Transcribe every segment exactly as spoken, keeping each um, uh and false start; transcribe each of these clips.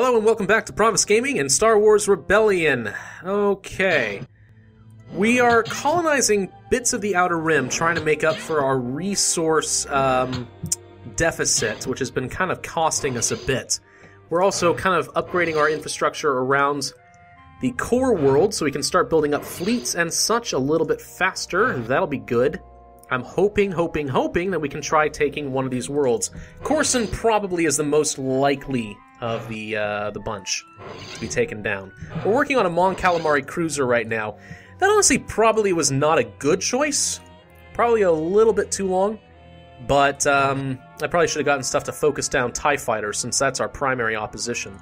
Hello and welcome back to Promise Gaming and Star Wars Rebellion. Okay. We are colonizing bits of the Outer Rim, trying to make up for our resource um, deficit, which has been kind of costing us a bit. We're also kind of upgrading our infrastructure around the core world so we can start building up fleets and such a little bit faster. That'll be good. I'm hoping, hoping, hoping that we can try taking one of these worlds. Corson probably is the most likely of the uh, the bunch to be taken down. We're working on a Mon Calamari cruiser right now. That honestly probably was not a good choice. Probably a little bit too long. But um, I probably should have gotten stuff to focus down TIE Fighters since that's our primary opposition.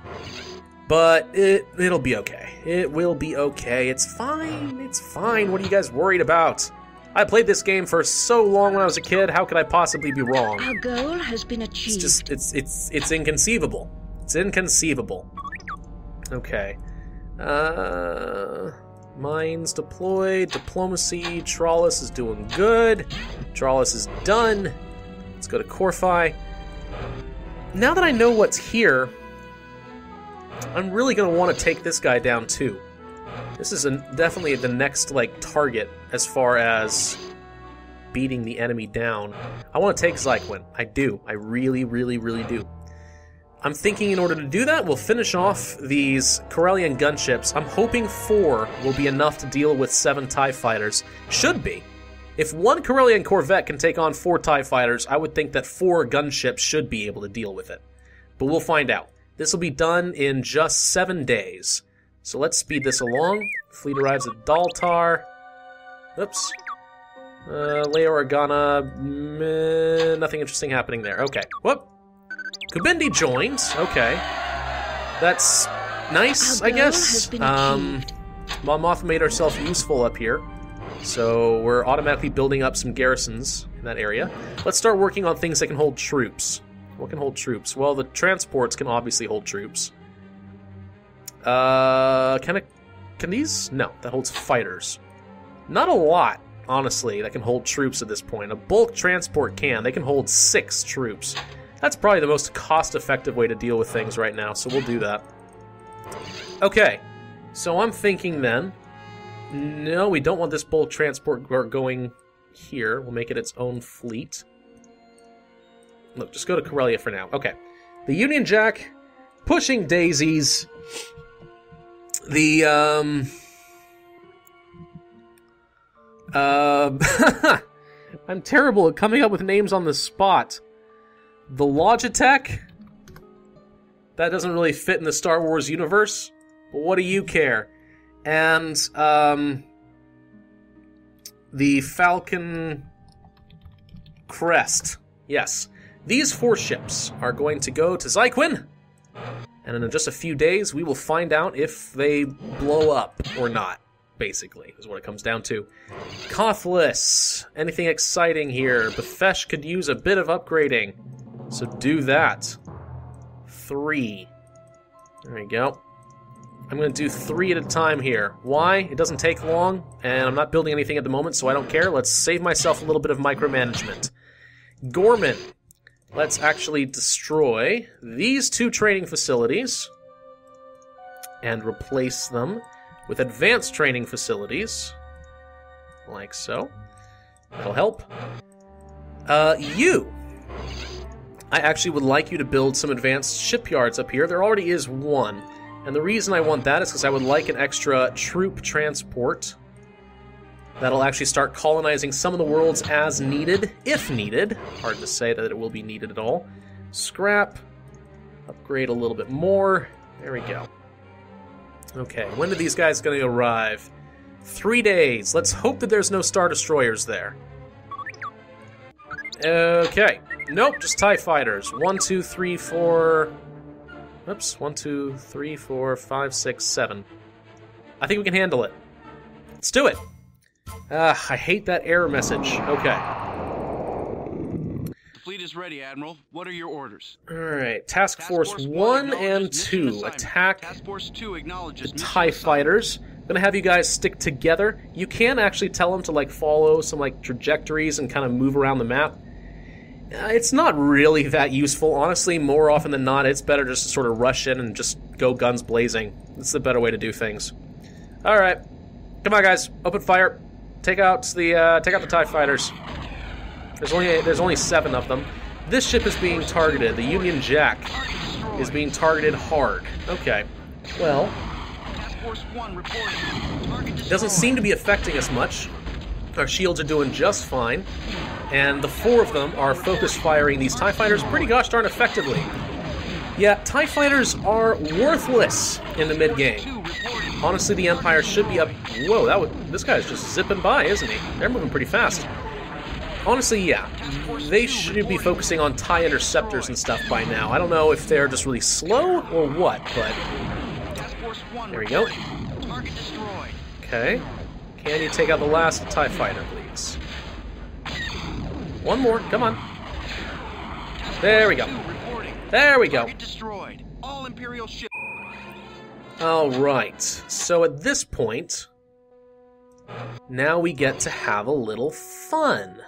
But it, it'll be okay. It will be okay. It's fine. It's fine. What are you guys worried about? I played this game for so long when I was a kid. How could I possibly be wrong? Our goal has been achieved. It's just, it's, it's, it's inconceivable. It's inconceivable. Okay. Uh, mines deployed. Diplomacy. Trollis is doing good. Trollis is done. Let's go to Corfi. Now that I know what's here, I'm really going to want to take this guy down too. This is a, definitely the next like target as far as beating the enemy down. I want to take Zyquin. I do. I really, really, really do. I'm thinking in order to do that, we'll finish off these Corellian gunships. I'm hoping four will be enough to deal with seven TIE Fighters. Should be. If one Corellian Corvette can take on four TIE Fighters, I would think that four gunships should be able to deal with it. But we'll find out. This will be done in just seven days. So let's speed this along. Fleet arrives at Daltar. Oops. Uh, Leia Organa. Meh, nothing interesting happening there. Okay. Whoop. Kubendi joins. Okay. That's nice, I guess. Um, Momoth made herself useful up here. So we're automatically building up some garrisons in that area. Let's start working on things that can hold troops. What can hold troops? Well, the transports can obviously hold troops. Uh, can, I, can these? No, that holds fighters. Not a lot, honestly, that can hold troops at this point. A bulk transport can. They can hold six troops. That's probably the most cost-effective way to deal with things right now, so we'll do that. Okay, so I'm thinking then, no, we don't want this bulk transport going here. We'll make it its own fleet. Look, just go to Corellia for now. Okay, the Union Jack, Pushing Daisies, the, um... Uh... I'm terrible at coming up with names on the spot. The Logitech? That doesn't really fit in the Star Wars universe, but what do you care? And, um... the Falcon Crest. Yes. These four ships are going to go to Zyquin, and in just a few days we will find out if they blow up or not, basically, is what it comes down to. Cothless. Anything exciting here? Befesh could use a bit of upgrading. So do that. Three. There we go. I'm going to do three at a time here. Why? It doesn't take long, and I'm not building anything at the moment, so I don't care. Let's save myself a little bit of micromanagement. Gorman. Let's actually destroy these two training facilities and replace them with advanced training facilities. Like so. That'll help. Uh, you. I actually would like you to build some advanced shipyards up here. There already is one. And the reason I want that is because I would like an extra troop transport that'll actually start colonizing some of the worlds as needed, if needed. Hard to say that it will be needed at all. Scrap. Upgrade a little bit more. There we go. Okay, when are these guys going to arrive? Three days. Let's hope that there's no Star Destroyers there. Okay. Nope, just TIE Fighters. One, two, three, four... Oops. One, two, three, four, five, six, seven. I think we can handle it. Let's do it! Ah, I hate that error message. Okay. Fleet is ready, Admiral. What are your orders? Alright. Task, Task Force, Force one and two. Attack Task Force two acknowledges the TIE Fighters. I'm gonna have you guys stick together. You can actually tell them to, like, follow some, like, trajectories and kind of move around the map. it's not really that useful. Honestly, more often than not, it's better just to sort of rush in and just go guns blazing. It's the better way to do things. All right, come on, guys, open fire. Take out the uh, take out the TIE Fighters. There's only there's only seven of them. This ship is being targeted. The Union Jack is being targeted hard. Okay, well, doesn't seem to be affecting us much. Our shields are doing just fine, and the four of them are focus firing these TIE Fighters pretty gosh darn effectively. Yeah, TIE Fighters are worthless in the mid-game. Honestly, the Empire should be up... Whoa, that would... This guy's just zipping by, isn't he? They're moving pretty fast. Honestly, yeah. They should be focusing on TIE Interceptors and stuff by now. I don't know if they're just really slow or what, but... There we go. Okay. Can you take out the last TIE Fighter, please? One more. Come on. There we go. There we go. Alright. So at this point, now we get to have a little fun.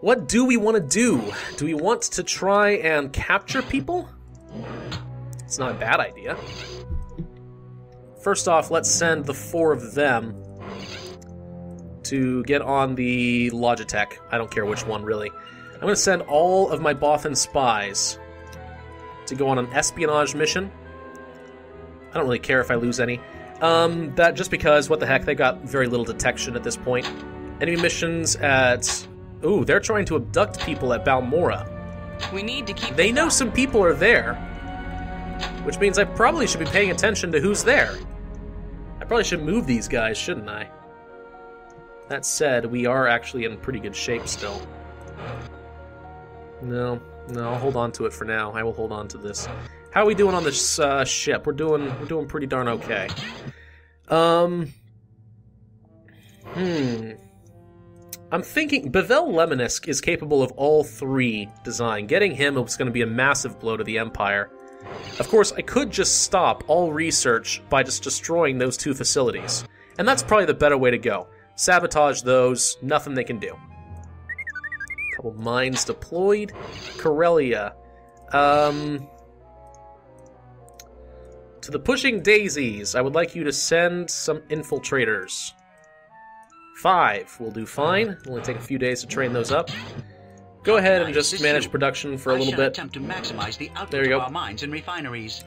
What do we want to do? Do we want to try and capture people? It's not a bad idea. First off, let's send the four of them to get on the Logitech. I don't care which one, really. I'm going to send all of my Bothan spies to go on an espionage mission. I don't really care if I lose any. Um, that just because, what the heck, they got very little detection at this point. Enemy missions at... Ooh, they're trying to abduct people at Balmora. We need to keep... They know some people are there, which means I probably should be paying attention to who's there. I probably should move these guys, shouldn't I? That said, we are actually in pretty good shape still. No, no, I'll hold on to it for now. I will hold on to this. How are we doing on this uh, ship? We're doing, we're doing pretty darn okay. Um, hmm. I'm thinking Bevel Lemelisk is capable of all three design. Getting him is going to be a massive blow to the Empire. Of course, I could just stop all research by just destroying those two facilities, and that's probably the better way to go. Sabotage those. Nothing they can do. Couple mines deployed. Corellia. Um, to the Pushing Daisies, I would like you to send some infiltrators. Five will do fine. It'll only take a few days to train those up. Go ahead and just manage production for a little bit. There you go.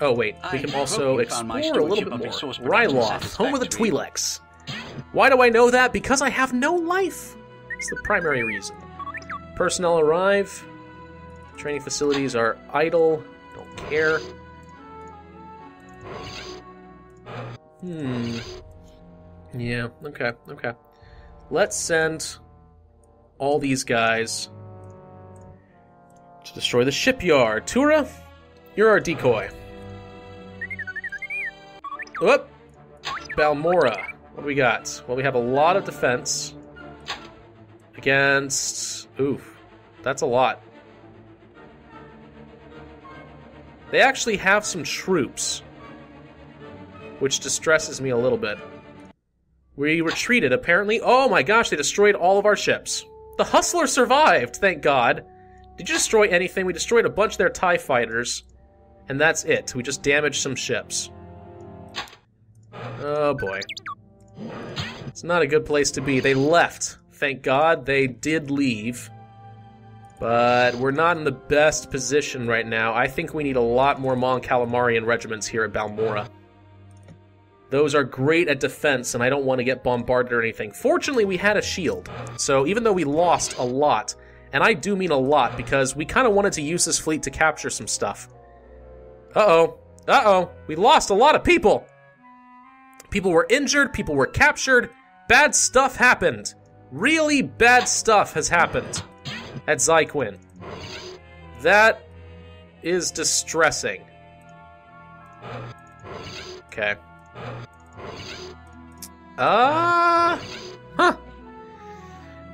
Oh wait, we can also explore a little bit more. Ryloth, home of the Twi'leks. Why do I know that? Because I have no life! It's the primary reason. Personnel arrive. Training facilities are idle. Don't care. Hmm. Yeah, okay, okay. Let's send all these guys to destroy the shipyard. Tura, you're our decoy. Whoop! Balmora. What do we got? Well, we have a lot of defense against... Oof. That's a lot. They actually have some troops, which distresses me a little bit. We retreated, apparently. Oh my gosh, they destroyed all of our ships. The Hustler survived, thank God. Did you destroy anything? We destroyed a bunch of their TIE Fighters, and that's it. We just damaged some ships. Oh boy. It's not a good place to be. They left. Thank God they did leave. But we're not in the best position right now. I think we need a lot more Mon Calamarian regiments here at Balmora. Those are great at defense, and I don't want to get bombarded or anything. Fortunately, we had a shield. So even though we lost a lot, and I do mean a lot, because we kind of wanted to use this fleet to capture some stuff. Uh-oh. Uh-oh. We lost a lot of people. People were injured, people were captured, bad stuff happened. Really bad stuff has happened at Zyquin. That is distressing. Okay. Uh, huh.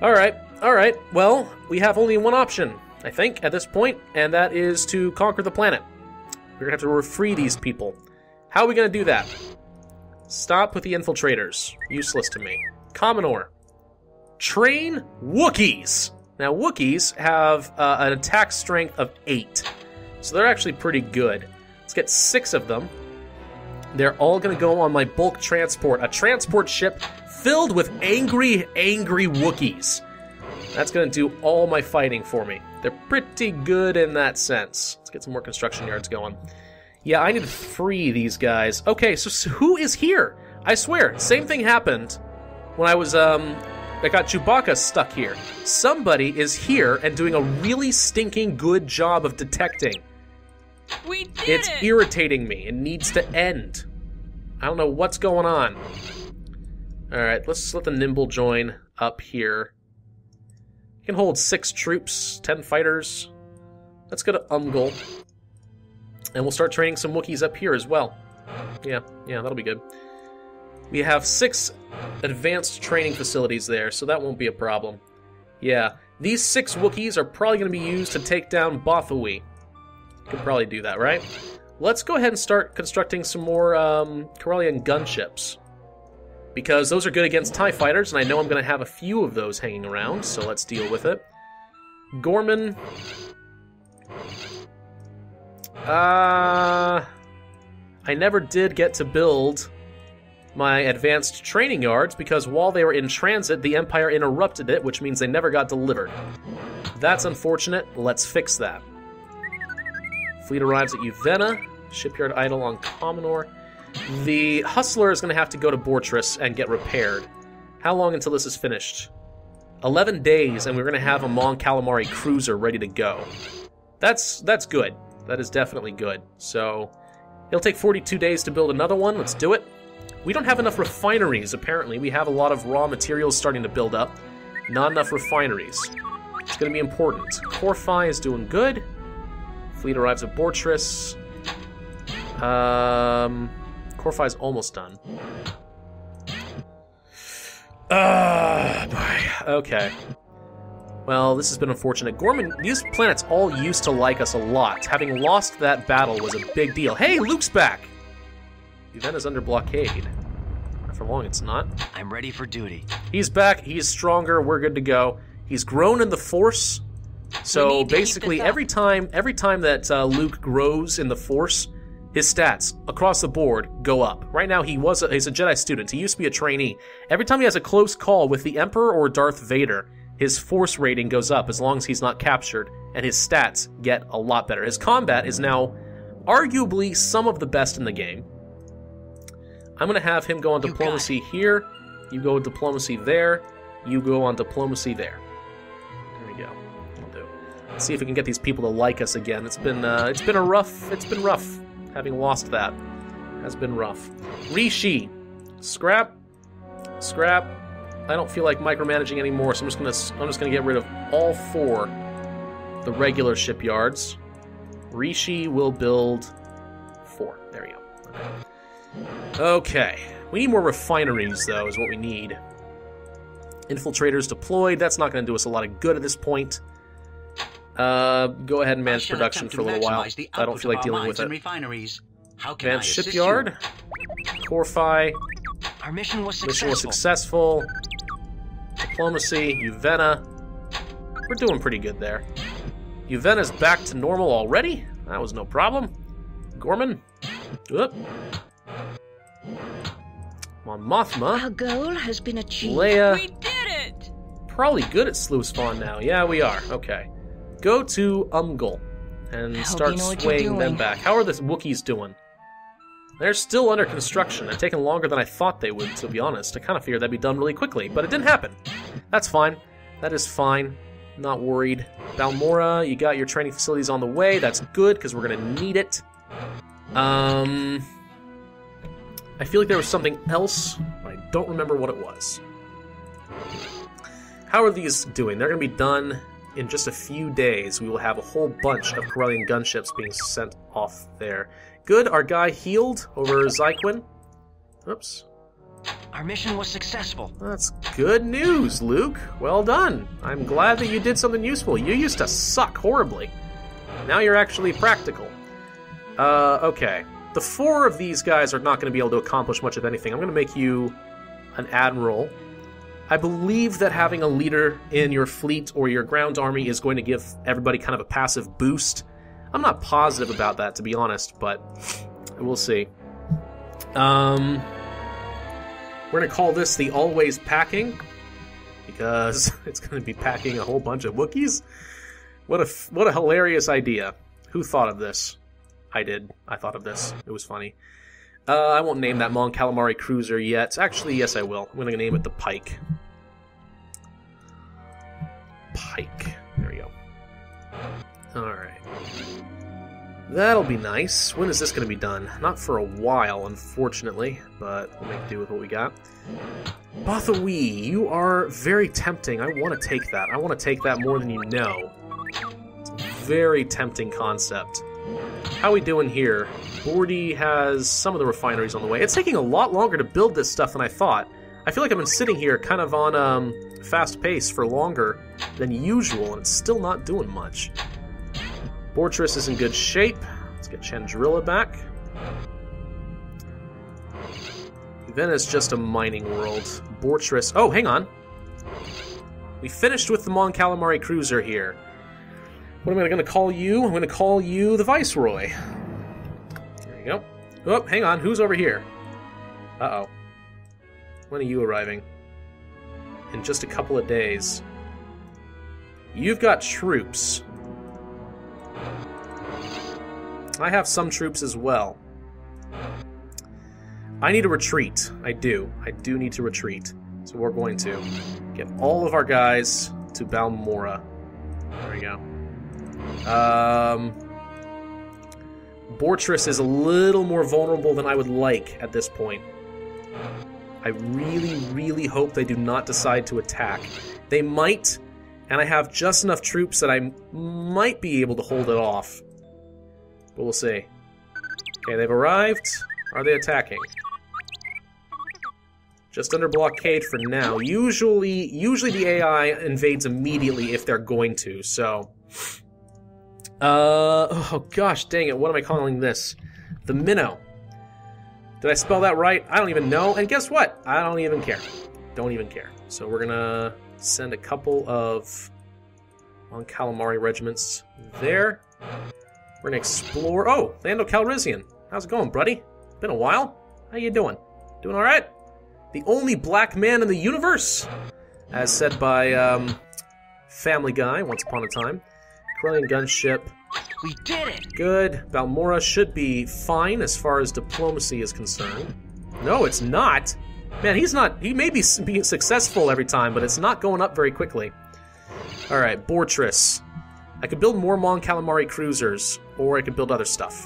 Alright, alright. Well, we have only one option, I think, at this point, and that is to conquer the planet. We're going to have to free these people. How are we going to do that? Stop with the infiltrators. Useless to me. Commonor. Train Wookiees. Now, Wookiees have uh, an attack strength of eight, so they're actually pretty good. Let's get six of them. They're all going to go on my bulk transport, a transport ship filled with angry, angry Wookiees. That's going to do all my fighting for me. They're pretty good in that sense. Let's get some more construction yards going. Yeah, I need to free these guys. Okay, so, so who is here? I swear, same thing happened when I was, um... I got Chewbacca stuck here. Somebody is here and doing a really stinking good job of detecting. We did It's it. irritating me. It needs to end. I don't know what's going on. Alright, let's let the Nimble join up here. You can hold six troops, ten fighters. Let's go to Umgul. And we'll start training some Wookiees up here as well. Yeah, yeah, that'll be good. We have six advanced training facilities there, so that won't be a problem. Yeah, these six Wookiees are probably going to be used to take down Bothawui. Could probably do that, right? Let's go ahead and start constructing some more um, Corellian gunships, because those are good against TIE Fighters, and I know I'm going to have a few of those hanging around, so let's deal with it. Gorman. Uh, I never did get to build my advanced training yards, because while they were in transit, the Empire interrupted it, which means they never got delivered. That's unfortunate. Let's fix that. Fleet arrives at Juvena. Shipyard idle on Commodore. The Hustler is going to have to go to Bortris and get repaired. How long until this is finished? eleven days, and we're going to have a Mon Calamari cruiser ready to go. That's, that's good. That is definitely good. So it'll take forty-two days to build another one. Let's do it. We don't have enough refineries, apparently. We have a lot of raw materials starting to build up. Not enough refineries. It's going to be important. Corfi is doing good. Fleet arrives at Bortris. Um, Corfi is almost done. Ah, boy. Okay. Well, this has been unfortunate. Gorman, these planets all used to like us a lot. Having lost that battle was a big deal. Hey, Luke's back! Juvena's under blockade. Not for long, it's not. I'm ready for duty. He's back. He's stronger. We're good to go. He's grown in the Force. So basically, every time, every time that uh, Luke grows in the Force, his stats across the board go up. Right now, he was a, he's a Jedi student. He used to be a trainee. Every time he has a close call with the Emperor or Darth Vader, his Force rating goes up as long as he's not captured, and his stats get a lot better. His combat is now arguably some of the best in the game. I'm going to have him go on diplomacy here. You go diplomacy there. You go on diplomacy there. There we go. I'll do. Let's see if we can get these people to like us again. It's been uh, it's been a rough. It's been rough. Having lost that has been rough. Rishi, scrap, scrap. I don't feel like micromanaging anymore, so I'm just gonna I'm just gonna get rid of all four the regular shipyards. Rishi will build four. There you go. Okay. Okay, we need more refineries, though, is what we need. Infiltrators deployed. That's not going to do us a lot of good at this point. Uh, go ahead and manage production for a little while. I don't feel like dealing with it. Advanced shipyard. Corfi. Our mission was successful. Mission was successful. Diplomacy. Juvena. We're doing pretty good there. Juvena's back to normal already. That was no problem. Gorman. Oop. Mon Mothma. Our goal has been achieved. Leia. We did it! Probably good at Sluice Spawn now. Yeah, we are. Okay. Go to Umgul and start swaying them back. How are the Wookiees doing? They're still under construction. They're taking longer than I thought they would, to be honest. I kind of figured that'd be done really quickly, but it didn't happen. That's fine. That is fine. Not worried. Balmora, you got your training facilities on the way. That's good, because we're going to need it. Um... I feel like there was something else, but I don't remember what it was. How are these doing? They're going to be done in just a few days. We will have a whole bunch of Corellian gunships being sent off there. Good, our guy healed over Zyquin. Oops. Our mission was successful. That's good news, Luke. Well done. I'm glad that you did something useful. You used to suck horribly. Now you're actually practical. Uh, okay. The four of these guys are not going to be able to accomplish much of anything. I'm going to make you an admiral. I believe that having a leader in your fleet or your ground army is going to give everybody kind of a passive boost. I'm not positive about that, to be honest, but we'll see. Um, we're going to call this the Always Packing, because it's going to be packing a whole bunch of Wookiees. What a, what a hilarious idea. Who thought of this? I did. I thought of this. It was funny. Uh, I won't name that Mon Calamari cruiser yet. Actually, yes, I will. I'm going to name it the Pike. Pike. There we go. Alright. That'll be nice. When is this going to be done? Not for a while, unfortunately, but we'll make do with what we got. Bothawui, you are very tempting. I want to take that. I want to take that more than you know. It's a very tempting concept. How we doing here? Bordy has some of the refineries on the way. It's taking a lot longer to build this stuff than I thought. I feel like I've been sitting here kind of on um, fast pace for longer than usual, and it's still not doing much. Bortris is in good shape. Let's get Chandrilla back. Juvena is just a mining world. Bortris... Oh, hang on. We finished with the Mon Calamari cruiser here. What am I going to call you? I'm going to call you the Viceroy. There you go. Oh, hang on. Who's over here? Uh-oh. When are you arriving? In just a couple of days. You've got troops. I have some troops as well. I need to retreat. I do. I do need to retreat. So we're going to get all of our guys to Balmora. There we go. Um, Bortris is a little more vulnerable than I would like at this point. I really, really hope they do not decide to attack. They might, and I have just enough troops that I might be able to hold it off. But we'll see. Okay, they've arrived. Are they attacking? Just under blockade for now. Usually, usually the A I invades immediately if they're going to, so... Uh, oh gosh, dang it, what am I calling this? The Minnow. Did I spell that right? I don't even know, and guess what? I don't even care. Don't even care. So we're gonna send a couple of Mon Calamari regiments there. We're gonna explore... Oh, Lando Calrissian. How's it going, buddy? Been a while? How you doing? Doing alright? The only black man in the universe! As said by, um, Family Guy, once upon a time. Corellian gunship. We did it! Good. Balmora should be fine as far as diplomacy is concerned. No, it's not! Man, he's not... He may be being successful every time, but it's not going up very quickly. Alright, Bortris. I could build more Mon Calamari cruisers, or I could build other stuff.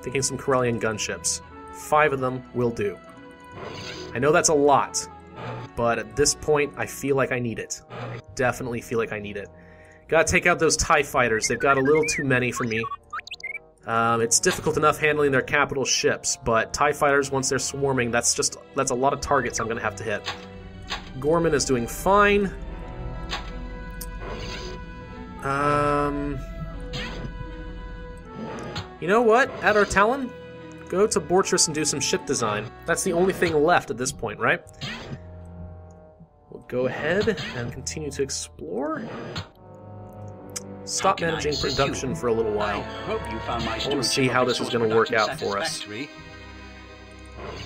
Thinking some Corellian gunships. Five of them will do. I know that's a lot, but at this point, I feel like I need it. I definitely feel like I need it. Gotta take out those TIE Fighters. They've got a little too many for me. Um, it's difficult enough handling their capital ships, but TIE Fighters, once they're swarming, that's just that's a lot of targets I'm gonna have to hit. Gorman is doing fine. Um, you know what? At our Talon, go to Bortris and do some ship design. That's the only thing left at this point, right? We'll go ahead and continue to explore. Stop managing production for a little while. I want to see how this is going to work out for us.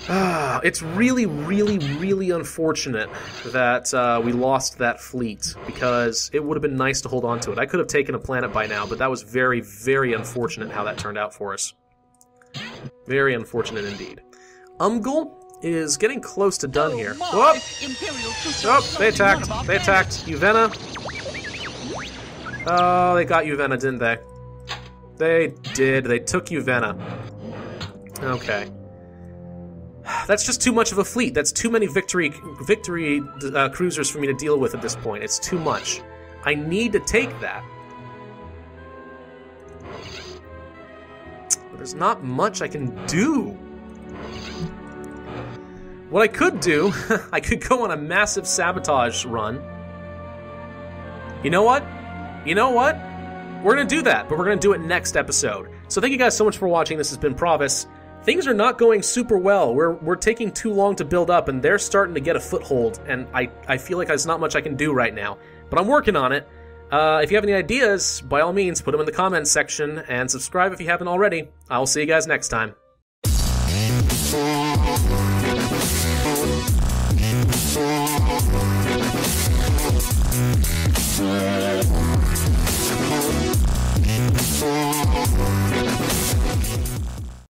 Ah, it's really, really, really unfortunate that uh, we lost that fleet, because it would have been nice to hold on to it. I could have taken a planet by now, but that was very, very unfortunate how that turned out for us. Very unfortunate indeed. Umgul is getting close to done here. Whoop! Oh, they attacked. They attacked. Juvena. Oh, they got Juvena, didn't they? They did. They took Juvena. Okay. That's just too much of a fleet. That's too many victory victory uh, cruisers for me to deal with at this point. It's too much. I need to take that. But there's not much I can do. What I could do, I could go on a massive sabotage run. You know what? You know what? We're going to do that, but we're going to do it next episode. So thank you guys so much for watching. This has been Provis. things are not going super well. We're, we're taking too long to build up, and they're starting to get a foothold, and I, I feel like there's not much I can do right now. But I'm working on it. Uh, if you have any ideas, by all means, put them in the comments section, and subscribe if you haven't already. I'll see you guys next time.